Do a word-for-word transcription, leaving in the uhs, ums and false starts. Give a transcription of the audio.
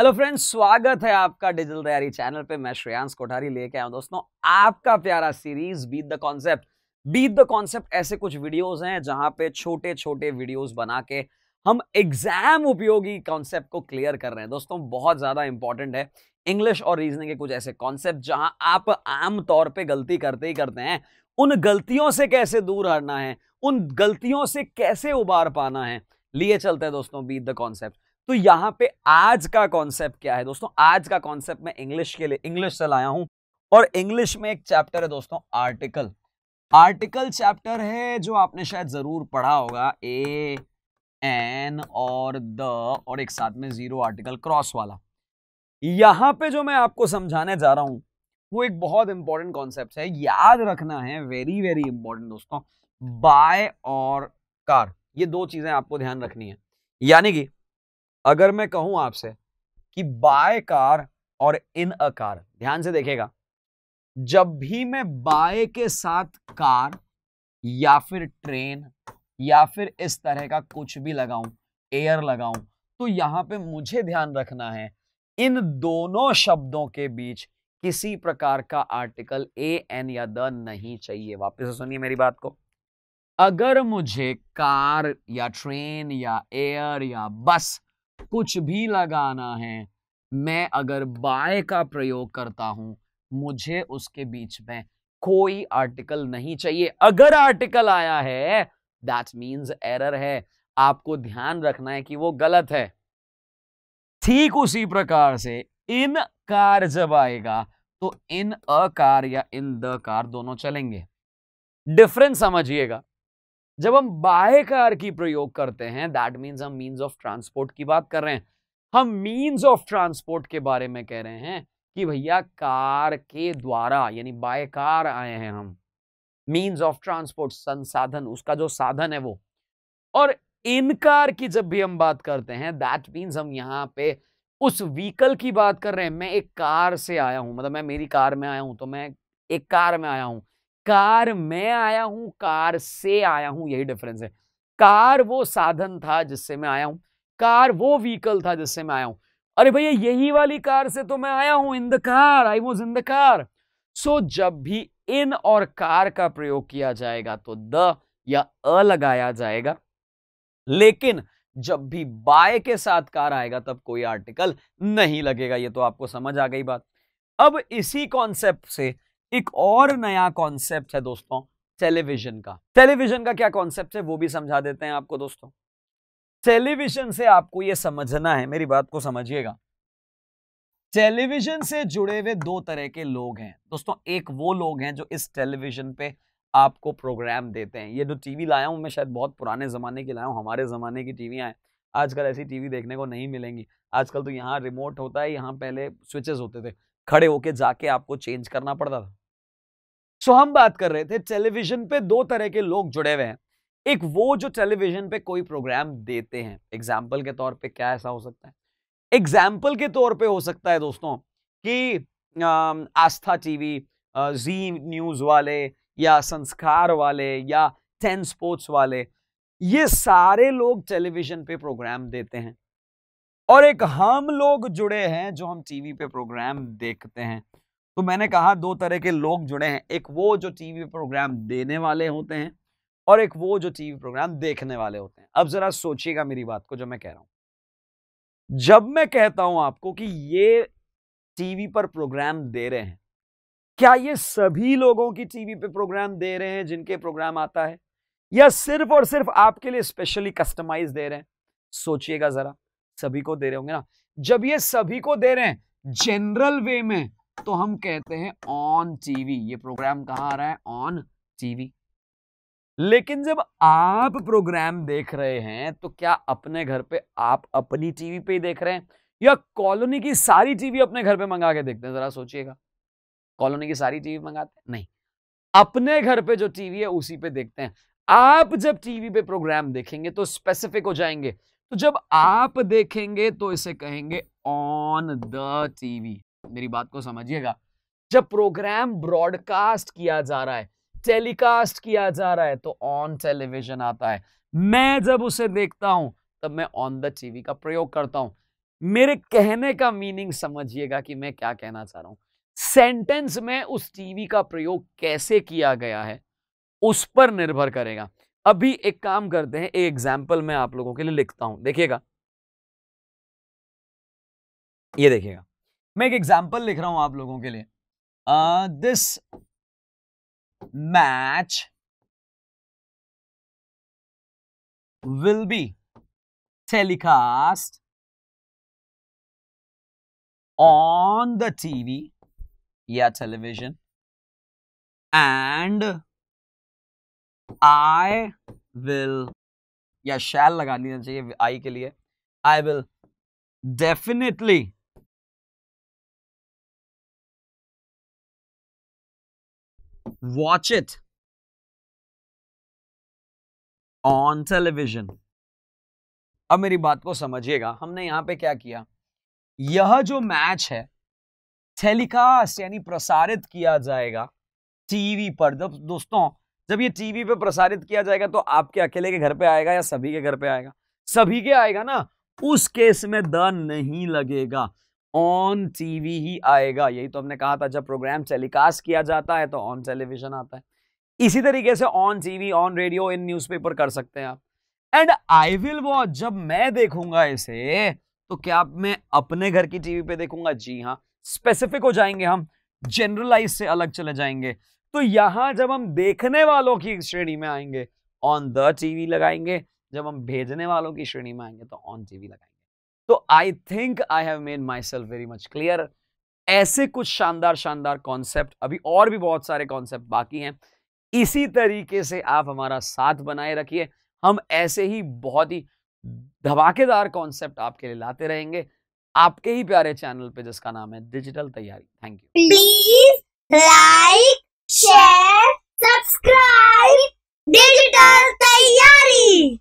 Hello friends, स्वागत है आपका डिजिटल तैयारी चैनल पे। मैं श्रेयांश कोठारी लेके आया हूं दोस्तों आपका प्यारा series beat the concept. Beat the concept ऐसे कुछ वीडियोस हैं जहां पे छोटे छोटे वीडियोस बना के हम एग्जाम उपयोगी कॉन्सेप्ट को क्लियर कर रहे हैं। दोस्तों बहुत ज़्यादा इंपॉर्टेंट है इंग्लिश और रीजनिंग के कुछ ऐसे कॉन्सेप्ट जहाँ आप आमतौर पर गलती करते ही करते हैं। उन गलतियों से कैसे दूर हटना है, उन गलतियों से कैसे उबार पाना है, लिए चलते हैं दोस्तों बीट द कॉन्सेप्ट। तो यहाँ पे आज का कॉन्सेप्ट क्या है दोस्तों? आज का कॉन्सेप्ट मैं इंग्लिश के लिए इंग्लिश से लाया हूँ और इंग्लिश में एक चैप्टर है दोस्तों आर्टिकल। आर्टिकल चैप्टर है जो आपने शायद जरूर पढ़ा होगा, ए एन और द और एक साथ में जीरो आर्टिकल क्रॉस वाला। यहाँ पे जो मैं आपको समझाने जा रहा हूँ वो एक बहुत इंपॉर्टेंट कॉन्सेप्ट है, याद रखना है, वेरी वेरी इंपॉर्टेंट दोस्तों। बाय और कार, ये दो चीजें आपको ध्यान रखनी है। यानी कि अगर मैं कहूं आपसे कि बाय कार और इन अ कार, ध्यान से देखिएगा, जब भी मैं बाय के साथ कार या फिर ट्रेन या फिर इस तरह का कुछ भी लगाऊं, एयर लगाऊं, तो यहां पे मुझे ध्यान रखना है इन दोनों शब्दों के बीच किसी प्रकार का आर्टिकल ए एन या द नहीं चाहिए। वापस से सुनिए मेरी बात को। अगर मुझे कार या ट्रेन या एयर या बस कुछ भी लगाना है, मैं अगर बाय का प्रयोग करता हूं, मुझे उसके बीच में कोई आर्टिकल नहीं चाहिए। अगर आर्टिकल आया है दैट मीन्स एरर है, आपको ध्यान रखना है कि वो गलत है। ठीक उसी प्रकार से इन कार जब आएगा तो इन अ कार या इन द कार दोनों चलेंगे। डिफरेंस समझिएगा, जब हम बाय कार की प्रयोग करते हैं दैट मीन्स हम मीन्स ऑफ ट्रांसपोर्ट की बात कर रहे हैं। हम मीन्स ऑफ ट्रांसपोर्ट के बारे में कह रहे हैं कि भैया कार के द्वारा, यानी बाय कार आए हैं हम। मीन्स ऑफ ट्रांसपोर्ट, संसाधन, उसका जो साधन है वो। और इन कार की जब भी हम बात करते हैं दैट मीन्स हम यहाँ पे उस व्हीकल की बात कर रहे हैं। मैं एक कार से आया हूँ, मतलब मैं मेरी कार में आया हूँ, तो मैं एक कार में आया हूँ। कार में आया हूं, कार से आया हूं, यही डिफरेंस है। कार वो साधन था जिससे मैं आया हूं, कार वो व्हीकल था जिससे मैं आया हूं। अरे भैया यही वाली कार से तो मैं आया हूं, in the car, I was in the car. So जब भी इन और कार का प्रयोग किया जाएगा तो द या अ लगाया जाएगा, लेकिन जब भी बाय के साथ कार आएगा तब कोई आर्टिकल नहीं लगेगा। ये तो आपको समझ आ गई बात। अब इसी कॉन्सेप्ट से एक और नया कॉन्सेप्ट है दोस्तों टेलीविजन का। टेलीविजन का क्या कॉन्सेप्ट है वो भी समझा देते हैं आपको दोस्तों। टेलीविजन से आपको ये समझना है, मेरी बात को समझिएगा, टेलीविजन से जुड़े हुए दो तरह के लोग हैं दोस्तों। एक वो लोग हैं जो इस टेलीविजन पे आपको प्रोग्राम देते हैं। ये जो टीवी लाया हूं मैं, शायद बहुत पुराने जमाने की लाया हूं, हमारे जमाने की टीवी आए। आजकल ऐसी टीवी देखने को नहीं मिलेंगी। आजकल तो यहाँ रिमोट होता है, यहाँ पहले स्विचेस होते थे, खड़े होके जाके आपको चेंज करना पड़ता था। सो हम बात कर रहे थे टेलीविजन पे दो तरह के लोग जुड़े हुए हैं। एक वो जो टेलीविजन पे कोई प्रोग्राम देते हैं। एग्जाम्पल के तौर पे क्या ऐसा हो सकता है? एग्जाम्पल के तौर पे हो सकता है दोस्तों कि आस्था टीवी, जी न्यूज वाले या संस्कार वाले या टेन स्पोर्ट्स वाले, ये सारे लोग टेलीविजन पे प्रोग्राम देते हैं। और एक हम लोग जुड़े हैं जो हम टीवी पे प्रोग्राम देखते हैं। तो मैंने कहा दो तरह के लोग जुड़े हैं, एक वो जो टीवी प्रोग्राम देने वाले होते हैं और एक वो जो टीवी प्रोग्राम देखने वाले होते हैं। अब जरा सोचिएगा मेरी बात को जो मैं कह रहा हूं। जब मैं कहता हूं आपको कि ये टीवी पर प्रोग्राम दे रहे हैं, क्या ये सभी लोगों की टीवी पे प्रोग्राम दे रहे हैं जिनके प्रोग्राम आता है, या सिर्फ और सिर्फ आपके लिए स्पेशली कस्टमाइज दे रहे हैं? सोचिएगा जरा, सभी को दे रहे होंगे ना। जब ये सभी को दे रहे हैं जनरल वे में तो हम कहते हैं ऑन टीवी। ये प्रोग्राम कहां आ रहा है? On TV. लेकिन जब आप प्रोग्राम देख रहे हैं तो क्या अपने घर पे आप अपनी टीवी पे ही देख रहे हैं या कॉलोनी की सारी टीवी अपने घर पे मंगा के देखते हैं? जरा सोचिएगा, कॉलोनी की सारी टीवी मंगाते हैं? नहीं, अपने घर पे जो टीवी है उसी पे देखते हैं। आप जब टीवी पे प्रोग्राम देखेंगे तो स्पेसिफिक हो जाएंगे। तो जब आप देखेंगे तो इसे कहेंगे ऑन द टीवी। मेरी बात को समझिएगा, जब प्रोग्राम ब्रॉडकास्ट किया जा रहा है, टेलीकास्ट किया जा रहा है, तो ऑन टेलीविजन आता है। मैं जब उसे देखता हूं तब मैं ऑन द टीवी का प्रयोग करता हूं। मेरे कहने का मीनिंग समझिएगा कि मैं क्या कहना चाह रहा हूं। सेंटेंस में उस टीवी का प्रयोग कैसे किया गया है उस पर निर्भर करेगा। अभी एक काम करते हैं, एक एग्जाम्पल मैं आप लोगों के लिए लिखता हूं, देखिएगा, ये देखिएगा, मैं एक एग्जाम्पल लिख रहा हूं आप लोगों के लिए। This match will be telecast on the T V या television and I will या shall लगा देना चाहिए I के लिए, I will definitely watch it on television. अब मेरी बात को समझिएगा, हमने यहां पे क्या किया, यह जो मैच है टेलीकास्ट यानी प्रसारित किया जाएगा टीवी पर। जब दोस्तों जब ये टीवी पे प्रसारित किया जाएगा तो आपके अकेले के घर पे आएगा या सभी के घर पे आएगा? सभी के आएगा ना, उस केस में द नहीं लगेगा, ऑन टीवी ही आएगा। यही तो हमने कहा था, जब प्रोग्राम टेलीकास्ट किया जाता है तो ऑन टेलीविजन आता है। इसी तरीके से on TV, on radio, in newspaper कर सकते हैं आप। एंड आई विल वॉच, जब मैं देखूंगा इसे तो क्या मैं अपने घर की टीवी पे देखूंगा? जी हाँ, स्पेसिफिक हो जाएंगे हम, जनरलाइज से अलग चले जाएंगे। तो यहां जब हम देखने वालों की श्रेणी में आएंगे ऑन द टीवी लगाएंगे, जब हम भेजने वालों की श्रेणी में आएंगे तो ऑन टीवी लगाएंगे। तो I think I have made myself very much clear. ऐसे कुछ शानदार शानदार कॉन्सेप्ट, अभी और भी बहुत सारे कॉन्सेप्ट बाकी हैं, इसी तरीके से आप हमारा साथ बनाए रखिए। हम ऐसे ही बहुत ही धमाकेदार कॉन्सेप्ट आपके लिए लाते रहेंगे आपके ही प्यारे चैनल पे, जिसका नाम है डिजिटल तैयारी। Thank you. Please like